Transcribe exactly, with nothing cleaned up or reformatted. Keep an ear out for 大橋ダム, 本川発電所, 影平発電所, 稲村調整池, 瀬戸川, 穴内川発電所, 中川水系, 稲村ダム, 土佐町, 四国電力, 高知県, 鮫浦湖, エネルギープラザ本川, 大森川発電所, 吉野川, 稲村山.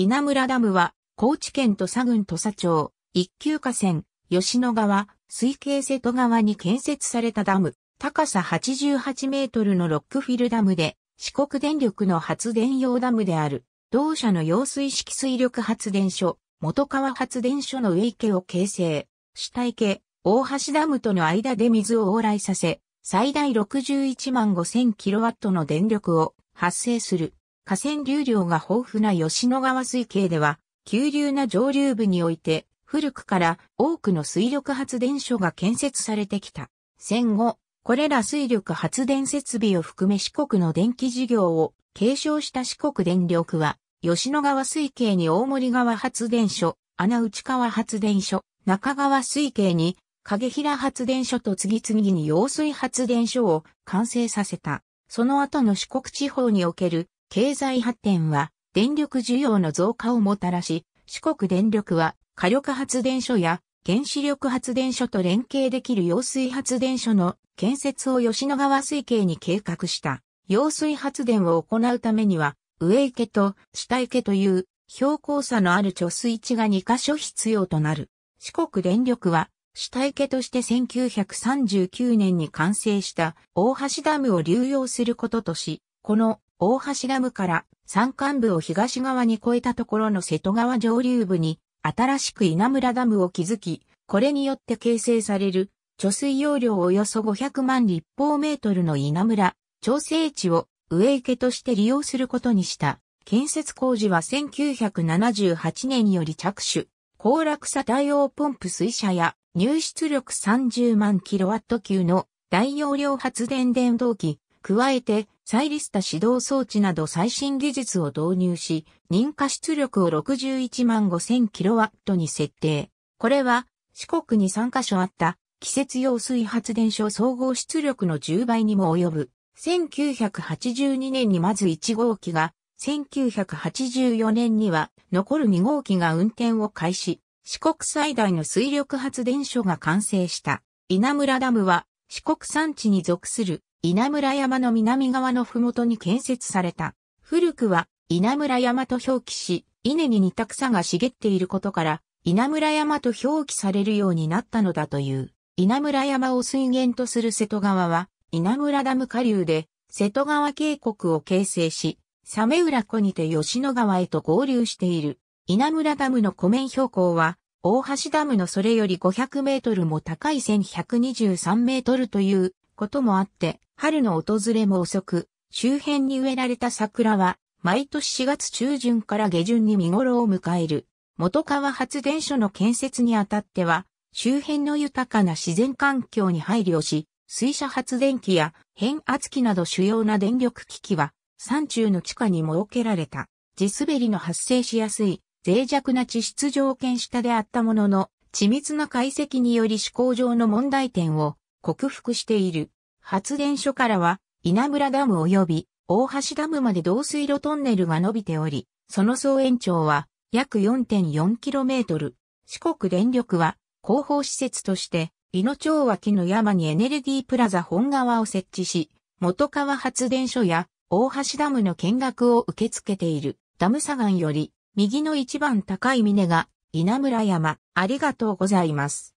稲村ダムは、高知県土佐郡土佐町、一級河川、吉野川、水系瀬戸川に建設されたダム、高さはちじゅうはちメートルのロックフィルダムで、四国電力の発電用ダムである、同社の揚水式水力発電所、本川発電所の上池を形成、主体池、大橋ダムとの間で水を往来させ、最大ろくじゅういちまんごせんキロワットの電力を発生する。河川流量が豊富な吉野川水系では、急流な上流部において、古くから多くの水力発電所が建設されてきた。戦後、これら水力発電設備を含め四国の電気事業を継承した四国電力は、吉野川水系に大森川発電所、穴内川発電所、中川水系に影平発電所と次々に揚水発電所を完成させた。その後の四国地方における経済発展は電力需要の増加をもたらし、四国電力は火力発電所や原子力発電所と連携できる揚水発電所の建設を吉野川水系に計画した。揚水発電を行うためには上池と下池という標高差のある貯水池がにかしょ必要となる。四国電力は下池としてせんきゅうひゃくさんじゅうきゅうねんに完成した大橋ダムを流用することとし、この大橋ダムから山間部を東側に越えたところの瀬戸川上流部に新しく稲村ダムを築き、これによって形成される貯水容量およそごひゃくまんりっぽうメートルの稲村調整池を上池として利用することにした。建設工事はせんきゅうひゃくななじゅうはちねんより着手。高落差対応ポンプ水車や入出力さんじゅうまんキロワット級の大容量発電電動機、加えて、再リスタ指導装置など最新技術を導入し、認可出力をろくじゅういちまんごせんキロワットに設定。これは、四国にさんかしょあった、季節揚水発電所総合出力のじゅうばいにも及ぶ。せんきゅうひゃくはちじゅうにねんにまずいちごうきが、せんきゅうひゃくはちじゅうよねんには残るにごうきが運転を開始。四国最大の水力発電所が完成した。稲村ダムは、四国山地に属する。稲村山の南側のふもとに建設された。古くは稲村山と表記し、稲に似た草が茂っていることから、稲村山と表記されるようになったのだという。稲村山を水源とする瀬戸川は、稲村ダム下流で、瀬戸川渓谷を形成し、鮫浦湖にて吉野川へと合流している。稲村ダムの湖面標高は、大橋ダムのそれよりごひゃくメートルも高いせんひゃくにじゅうさんメートルということもあって、春の訪れも遅く、周辺に植えられた桜は、毎年しがつちゅうじゅんから下旬に見頃を迎える。本川発電所の建設にあたっては、周辺の豊かな自然環境に配慮し、水車発電機や変圧機など主要な電力機器は、山中の地下に設けられた。地滑りの発生しやすい、脆弱な地質条件下であったものの、緻密な解析により試行上の問題点を克服している。発電所からは、稲村ダム及び大橋ダムまで導水路トンネルが伸びており、その総延長は約 よんてんよんキロメートル。四国電力は広報施設として、井野町脇の山にエネルギープラザ本川を設置し、本川発電所や大橋ダムの見学を受け付けている。ダム左岸より、右の一番高い峰が稲村山。ありがとうございます。